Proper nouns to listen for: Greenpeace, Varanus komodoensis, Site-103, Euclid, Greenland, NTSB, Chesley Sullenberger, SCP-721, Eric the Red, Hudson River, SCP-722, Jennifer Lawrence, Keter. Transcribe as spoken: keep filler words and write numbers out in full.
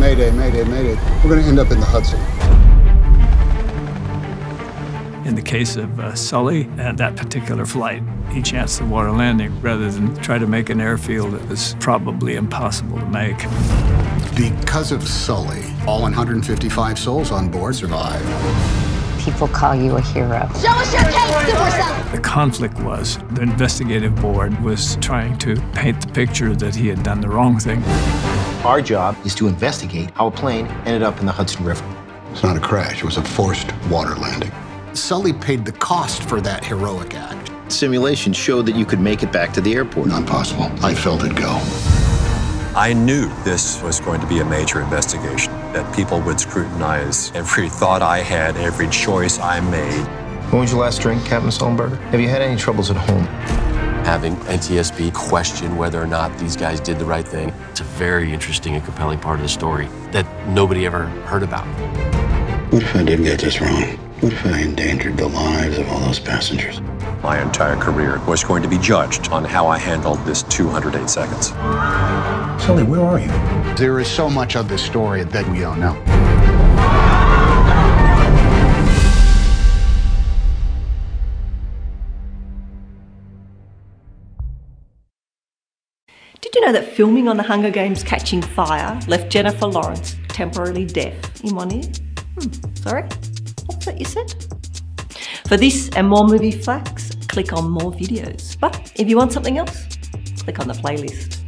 Mayday, mayday, mayday. We're going to end up in the Hudson. In the case of uh, Sully and that particular flight, he chanced the water landing rather than try to make an airfield that was probably impossible to make. Because of Sully, all one hundred fifty-five souls on board survived. People call you a hero. Show us your case, Super Sully! The conflict was the investigative board was trying to paint the picture that he had done the wrong thing. Our job is to investigate how a plane ended up in the Hudson River. It's not a crash, it was a forced water landing. Sully paid the cost for that heroic act. Simulations showed that you could make it back to the airport. Not possible. I felt it go. I knew this was going to be a major investigation, that people would scrutinize every thought I had, every choice I made. When was your last drink, Captain Sullenberger? Have you had any troubles at home? Having N T S B question whether or not these guys did the right thing, it's a very interesting and compelling part of the story that nobody ever heard about. What if I did get this wrong? What if I endangered the lives of all those passengers? My entire career was going to be judged on how I handled this two hundred eight seconds. Sully, where are you? There is so much of this story that we don't know. Did you know that filming on The Hunger Games Catching Fire left Jennifer Lawrence temporarily deaf in one ear? Hmm, sorry? What's that you said? For this and more movie facts, click on more videos. But if you want something else, click on the playlist.